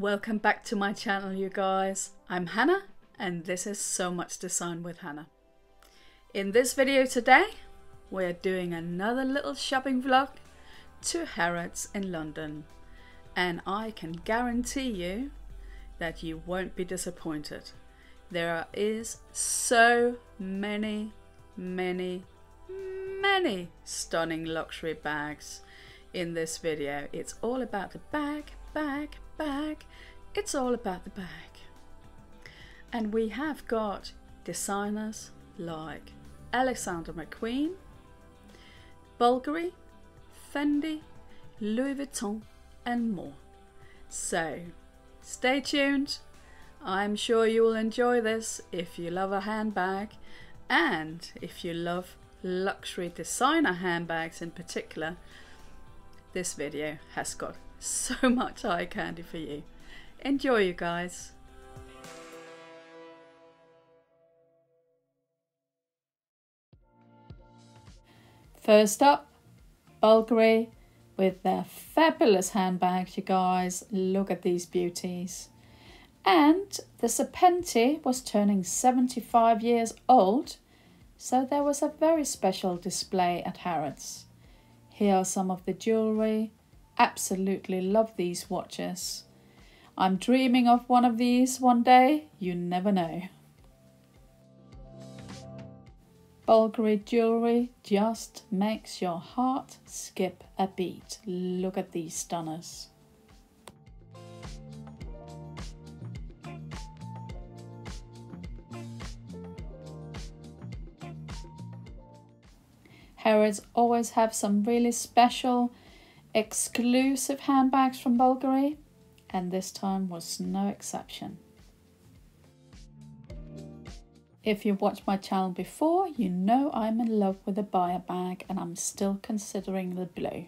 Welcome back to my channel, you guys. I'm Hannah and this is So Much Design with Hannah. In this video today we're doing another little shopping vlog to Harrods in London, and I can guarantee you that you won't be disappointed. There is so many stunning luxury bags in this video. It's all about the bag. It's all about the bag. And we have got designers like Alexander McQueen, Bulgari, Fendi, Louis Vuitton and more. So stay tuned. I'm sure you will enjoy this if you love a handbag, and if you love luxury designer handbags in particular, this video has got so much eye candy for you. Enjoy, you guys. First up, Bulgari with their fabulous handbags, you guys. Look at these beauties. And the Serpenti was turning 75 years old, so there was a very special display at Harrods. Here are some of the jewellery. Absolutely love these watches. I'm dreaming of one of these one day, you never know. Bulgari jewellery just makes your heart skip a beat. Look at these stunners. Harrods always have some really special exclusive handbags from Bulgari, and this time was no exception. If you've watched my channel before, you know I'm in love with a buyer bag and I'm still considering the blue.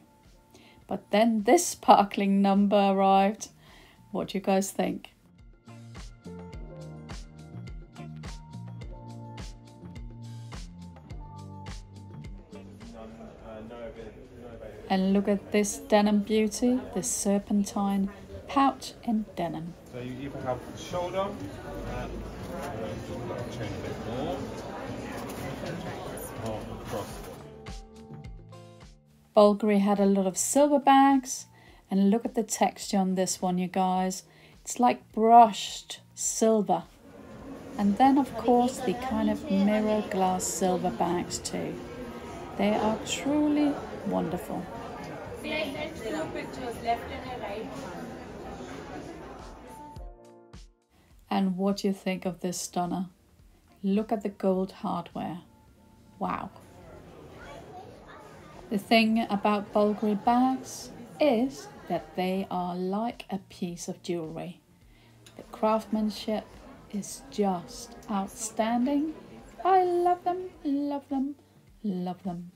But then this sparkling number arrived. What do you guys think? And look at this denim beauty, the serpentine pouch in denim. So you either have shoulder, change a bit more, or across. Bulgari had a lot of silver bags, and look at the texture on this one, you guys. It's like brushed silver. And then of course the kind of mirror glass silver bags too. They are truly wonderful. And what do you think of this stunner? Look at the gold hardware. Wow. The thing about Bulgari bags is that they are like a piece of jewellery. The craftsmanship is just outstanding. I love them, love them, love them.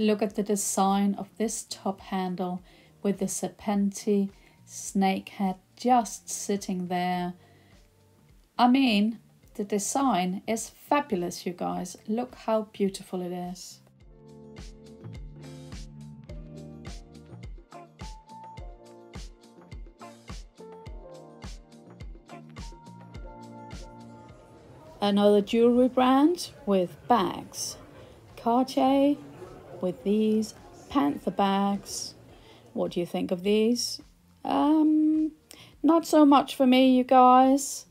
Look at the design of this top handle with the Serpenti snake head just sitting there. I mean, the design is fabulous, you guys. Look how beautiful it is. Another jewellery brand with bags. Cartier with these panther bags. What do you think of these? Not so much for me, you guys.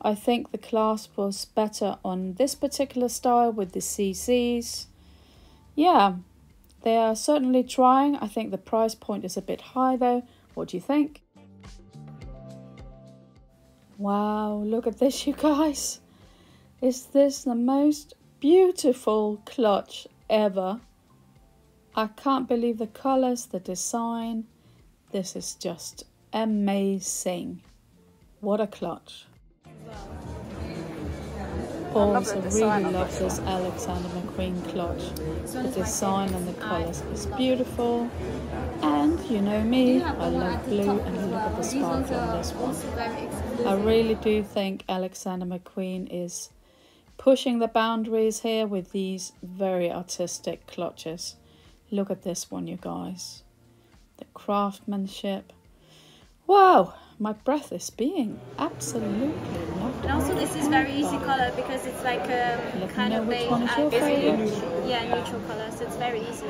I think the clasp was better on this particular style with the CCs. Yeah, they are certainly trying. I think the price point is a bit high though. What do you think? Wow, look at this, you guys. Is this the most beautiful clutch ever? I can't believe the colours, the design. This is just amazing. What a clutch. Also, really love this Alexander McQueen clutch. The design and the colours is beautiful. And you know me, I love blue, and look at the sparkle on this one. I really do think Alexander McQueen is pushing the boundaries here with these very artistic clutches. Look at this one, you guys. The craftsmanship. Wow, my breath is being absolutely lovely. And also this is very easy colour because it's like a kind of beige. Yeah, neutral colour, so it's very easy.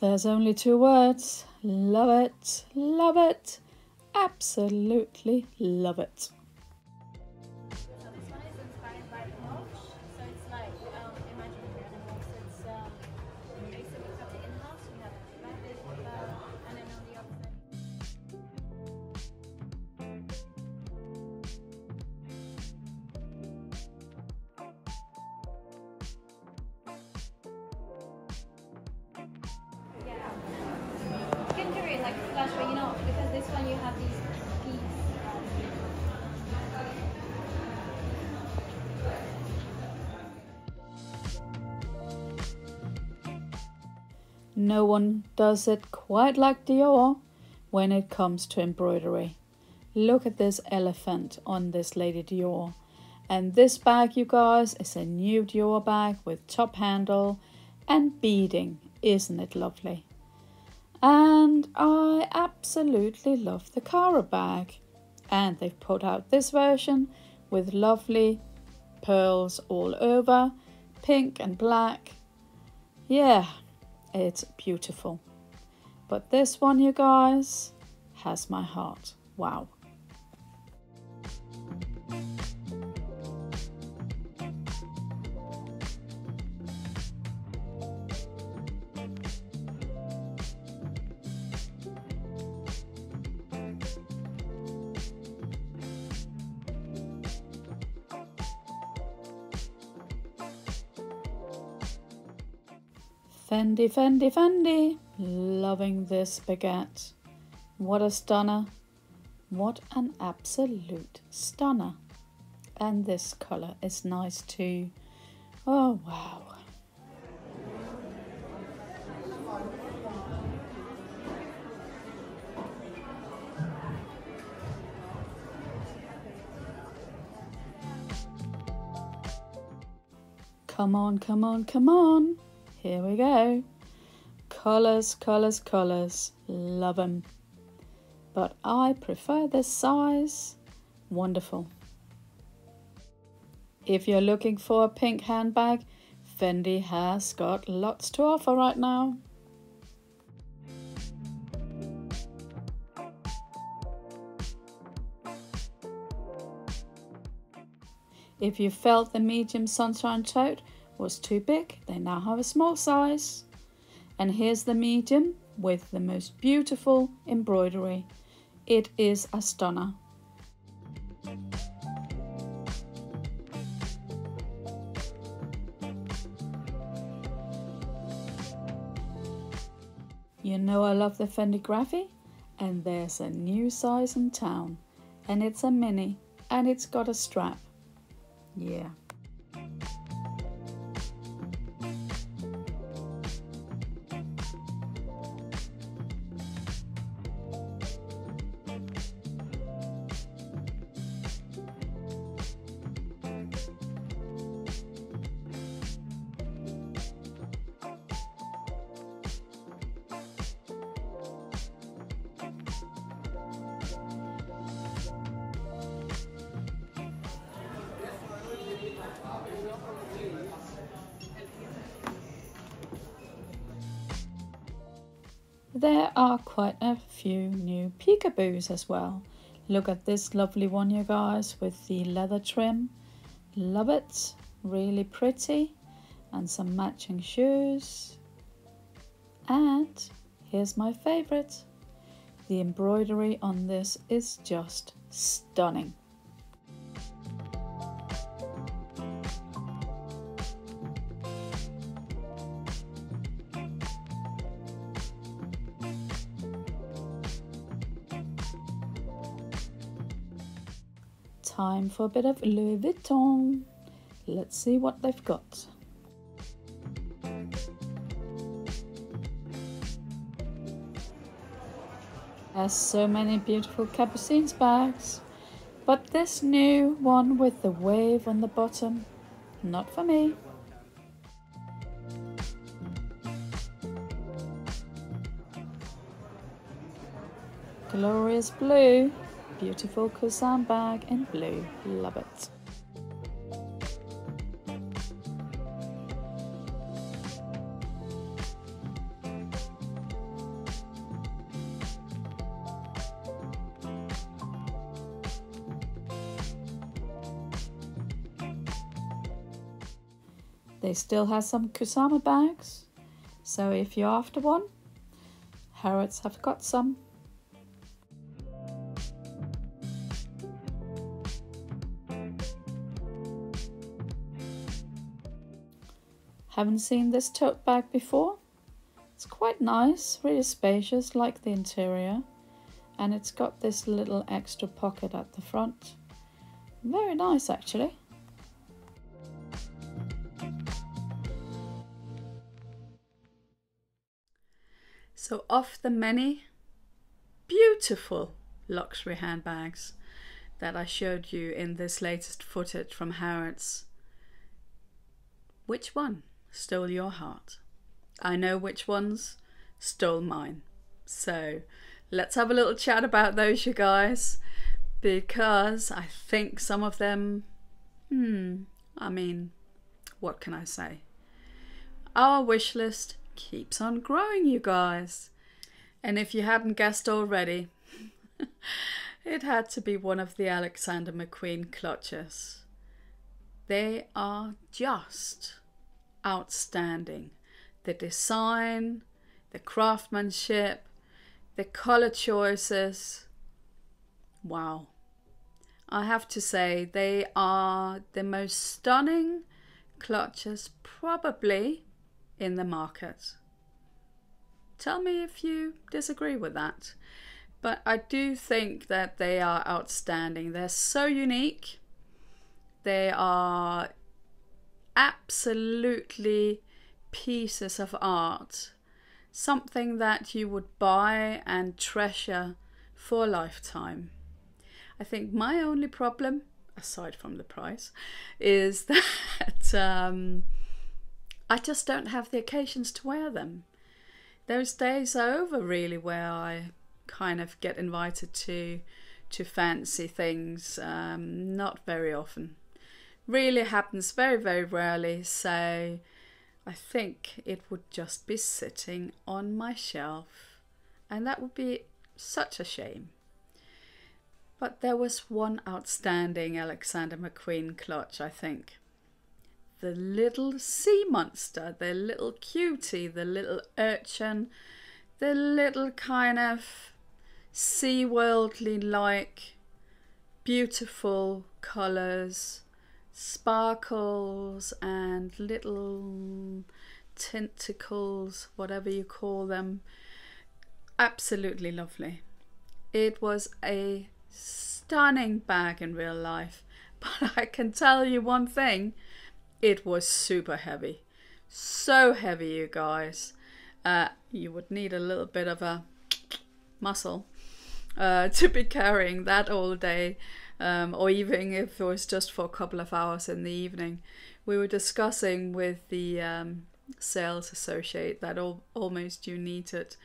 There's only two words. Love it, love it, absolutely love it. No one does it quite like Dior when it comes to embroidery. Look at this elephant on this Lady Dior. And this bag, you guys, is a new Dior bag with top handle and beading. Isn't it lovely? And I absolutely love the Cara bag. And they've put out this version with lovely pearls all over, pink and black. Yeah. It's beautiful, but this one, you guys, has my heart. Wow. Fendi, Fendi, Fendi. Loving this baguette. What a stunner. What an absolute stunner. And this colour is nice too. Oh, wow. Come on, come on, come on. Here we go. Colours, colours, colours. Love them. But I prefer this size. Wonderful. If you're looking for a pink handbag, Fendi has got lots to offer right now. If you felt the medium sunshine tote was too big, they now have a small size. And here's the medium with the most beautiful embroidery. It is a stunner. You know I love the Fendi Graphy, and there's a new size in town, and it's a mini, and it's got a strap. Yeah. There are quite a few new Peekaboos as well. Look at this lovely one, you guys, with the leather trim. Love it. Really pretty. And some matching shoes. And here's my favourite. The embroidery on this is just stunning. time for a bit of Louis Vuitton. Let's see what they've got. There's so many beautiful capucines bags, but this new one with the wave on the bottom, not for me. Glorious blue, beautiful Kusama bag in blue, love it. They still have some Kusama bags, so if you're after one, Harrods have got some. Haven't seen this tote bag before. It's quite nice, really spacious, like the interior, and it's got this little extra pocket at the front. Very nice actually. So of the many beautiful luxury handbags that I showed you in this latest footage from Harrods, which one stole your heart? I know which ones stole mine. So let's have a little chat about those, you guys, because I think some of them, I mean, what can I say? Our wish list keeps on growing, you guys. And if you hadn't guessed already, it had to be one of the Alexander McQueen clutches. They are just outstanding. The design, the craftsmanship, the color choices. Wow. I have to say, they are the most stunning clutches probably in the market. Tell me if you disagree with that, but I do think that they are outstanding. They're so unique. They are absolutely pieces of art, something that you would buy and treasure for a lifetime. I think my only problem, aside from the price, is that I just don't have the occasions to wear them. Those days are over really, where I kind of get invited to fancy things. Not very often. Really happens very, very rarely. So I think it would just be sitting on my shelf, and that would be such a shame. But there was one outstanding Alexander McQueen clutch, I think. The little sea monster, the little cutie, the little urchin, the little kind of seaworldly-like, beautiful colours, sparkles and little tentacles, whatever you call them. Absolutely lovely. It was a stunning bag in real life, but I can tell you one thing. It was super heavy. So heavy, you guys. You would need a little bit of a muscle to be carrying that all day, or even if it was just for a couple of hours in the evening. We were discussing with the sales associate that almost you needed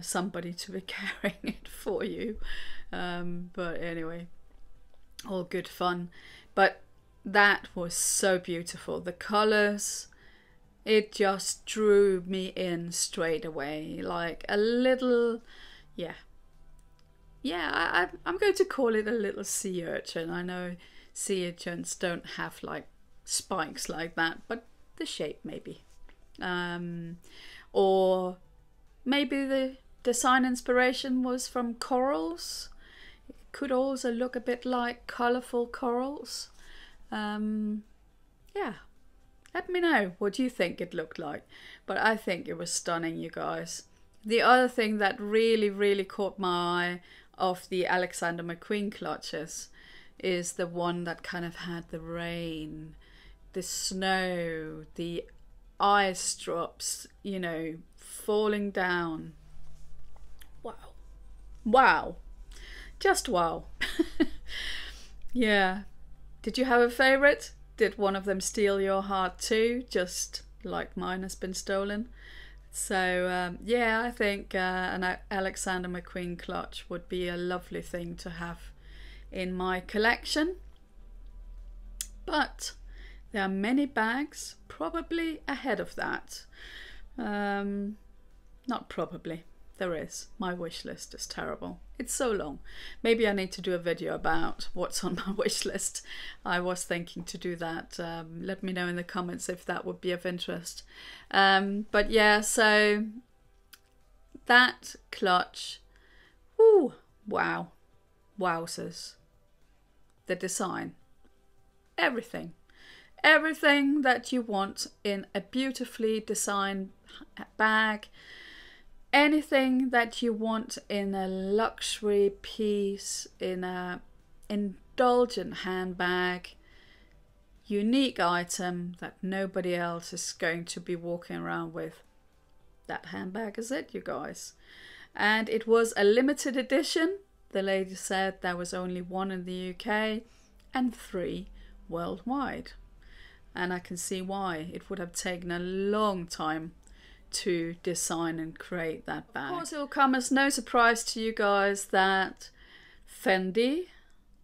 somebody to be carrying it for you. But anyway, all good fun. But that was so beautiful. The colors, it just drew me in straight away. Like a little, I'm going to call it a little sea urchin. I know sea urchins don't have like spikes like that, but the shape maybe. Or maybe the design inspiration was from corals. It could also look a bit like colorful corals. Yeah, let me know what you think it looked like, but I think it was stunning, you guys. The other thing that really caught my eye of the Alexander McQueen clutches is the one that kind of had the rain, the snow, the ice drops, you know, falling down. Wow. Wow. Just wow. Yeah. Did you have a favourite? Did one of them steal your heart too? Just like mine has been stolen. So yeah, I think an Alexander McQueen clutch would be a lovely thing to have in my collection. But there are many bags probably ahead of that. Not probably. There is. My wish list is terrible. It's so long. Maybe I need to do a video about what's on my wish list. I was thinking to do that. Let me know in the comments if that would be of interest. But yeah, so that clutch. Ooh, wow. Wowzers. The design. Everything. Everything that you want in a beautifully designed bag. Anything that you want in a luxury piece, in a indulgent handbag, unique item that nobody else is going to be walking around with. That handbag is it, you guys. And it was a limited edition. The lady said there was only one in the UK and 3 worldwide. And I can see why. It would have taken a long time to design and create that bag. Of course, it will come as no surprise to you guys that Fendi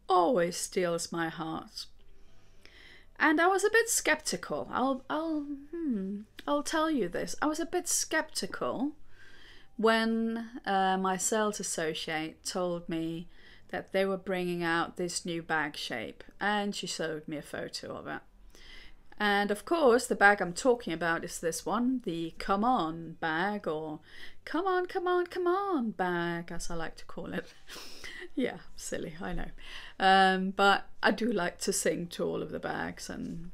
always steals my heart. And I was a bit skeptical. I'll tell you this. I was a bit skeptical when my sales associate told me that they were bringing out this new bag shape, and she showed me a photo of it. And of course, the bag I'm talking about is this one, the Come On bag, or Come On, Come On, Come On bag, as I like to call it. Yeah, silly, I know. But I do like to sing to all of the bags and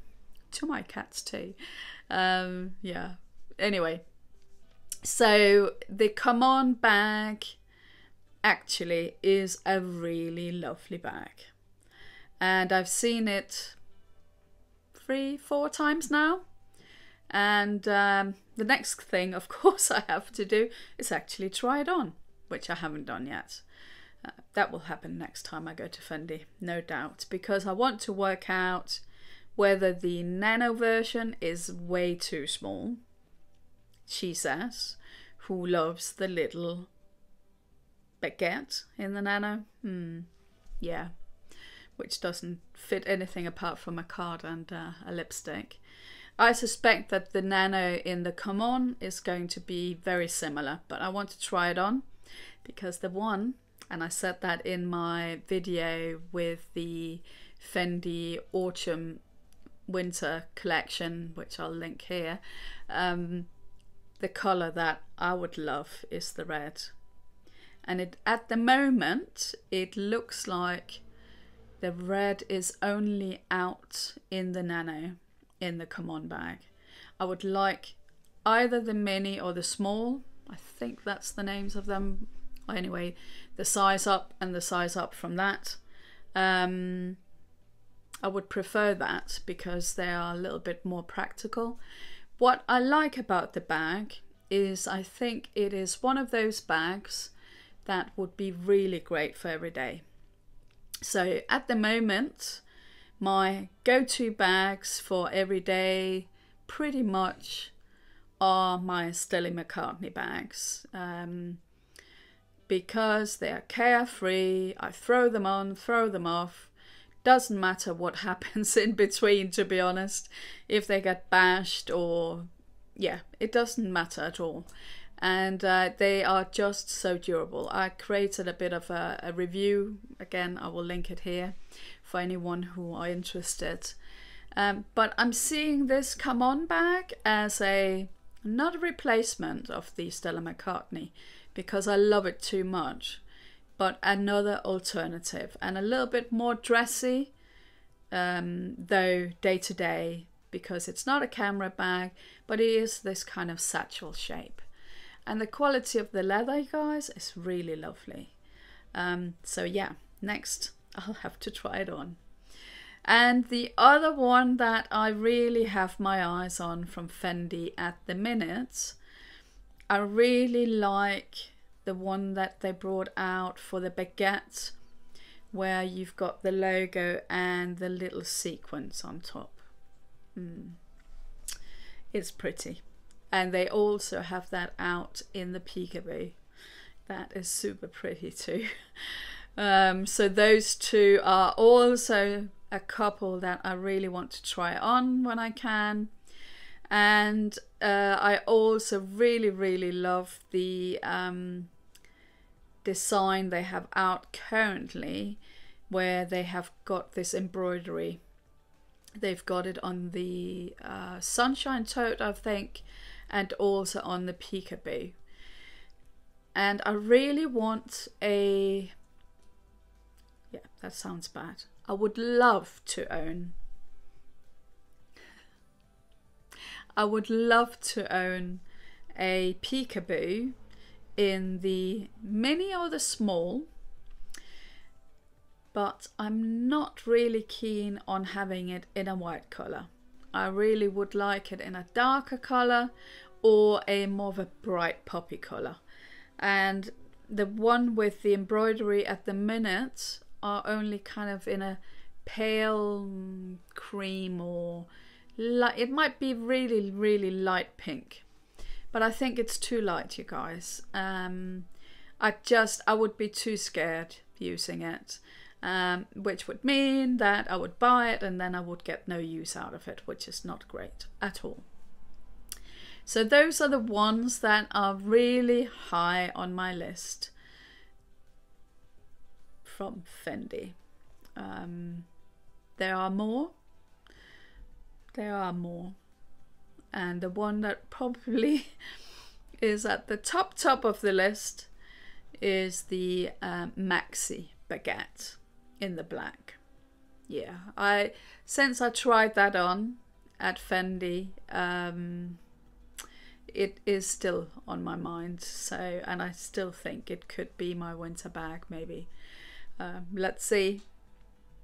to my cats too. Yeah, anyway. So the Come On bag actually is a really lovely bag. And I've seen it 3-4 times now, and the next thing of course I have to do is actually try it on, which I haven't done yet. That will happen next time I go to Fendi, no doubt, because I want to work out whether the nano version is way too small. She says, who loves the little baguette in the nano? Yeah, which doesn't fit anything apart from a card and a lipstick. I suspect that the nano in the Come On is going to be very similar, but I want to try it on, because the one, and I said that in my video with the Fendi Autumn Winter collection, which I'll link here, the colour that I would love is the red. And at the moment, it looks like the red is only out in the nano, in the Come On bag. I would like either the mini or the small. I think that's the names of them. Anyway, the size up and the size up from that. I would prefer that because they are a little bit more practical. What I like about the bag is I think it is one of those bags that would be really great for every day. So at the moment, my go-to bags for every day pretty much are my Stella McCartney bags, because they are carefree. I throw them on, throw them off. Doesn't matter what happens in between, to be honest. If they get bashed or, yeah, it doesn't matter at all. And they are just so durable. I created a bit of a review, again I will link it here for anyone who are interested. But I'm seeing this Come On bag as not a replacement of the Stella McCartney, because I love it too much, but another alternative and a little bit more dressy, though day to day, because it's not a camera bag, but it is this kind of satchel shape. And the quality of the leather, you guys, is really lovely. So yeah, next I'll have to try it on. And the other one that I really have my eyes on from Fendi at the minute, I really like the one that they brought out for the baguette, where you've got the logo and the little sequence on top. It's pretty. And they also have that out in the Peekaboo. That is super pretty too. So those two are also a couple that I really want to try on when I can. And I also really, really love the design they have out currently, where they have got this embroidery. They've got it on the sunshine tote, I think, and also on the Peekaboo. And I really want a... yeah, that sounds bad. I would love to own. I would love to own a Peekaboo in the mini or the small, but I'm not really keen on having it in a white colour. I really would like it in a darker colour or a more of a bright poppy colour. And the one with the embroidery at the minute are only kind of in a pale cream, or light. It might be really, really light pink, but I think it's too light, you guys. I would be too scared using it, which would mean that I would buy it and then I would get no use out of it, which is not great at all. So those are the ones that are really high on my list from Fendi. There are more, and the one that probably is at the top of the list is the maxi baguette in the black. Yeah, since I tried that on at Fendi, it is still on my mind. So, and I still think it could be my winter bag, maybe. Let's see.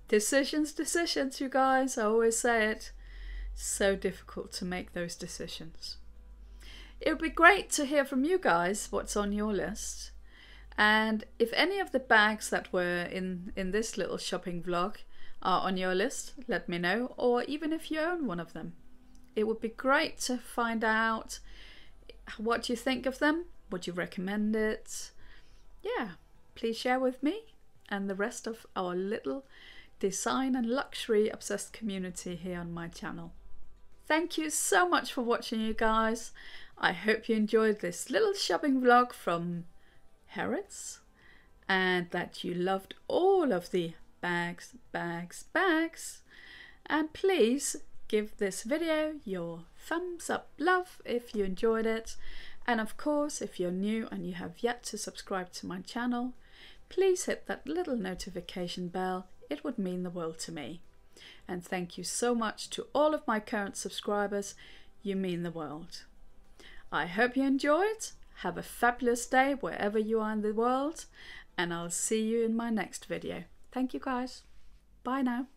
Decisions, you guys. I always say it. So difficult to make those decisions. It would be great to hear from you guys what's on your list. And if any of the bags that were in this little shopping vlog are on your list, let me know. Or even if you own one of them. It would be great to find out what you think of them. Would you recommend it? Yeah, please share with me and the rest of our little design and luxury obsessed community here on my channel. Thank you so much for watching, you guys. I hope you enjoyed this little shopping vlog from Harrods, and that you loved all of the bags, and please give this video your thumbs up love if you enjoyed it. And of course, if you're new and you have yet to subscribe to my channel, please hit that little notification bell. It would mean the world to me. And thank you so much to all of my current subscribers. You mean the world. I hope you enjoyed. Have a fabulous day wherever you are in the world, and I'll see you in my next video. Thank you guys. Bye now.